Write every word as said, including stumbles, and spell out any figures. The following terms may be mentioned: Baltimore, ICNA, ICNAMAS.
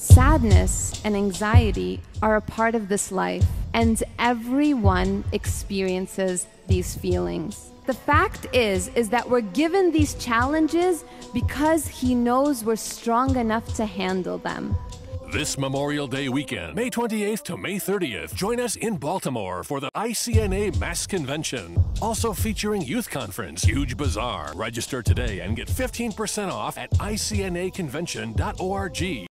Sadness and anxiety are a part of this life, and everyone experiences these feelings. The fact is, is that we're given these challenges because He knows we're strong enough to handle them. This Memorial Day weekend, May twenty-eighth to May thirtieth, join us in Baltimore for the I C N A M A S Convention. Also featuring Youth Conference, Huge Bazaar. Register today and get fifteen percent off at I C N A convention dot org.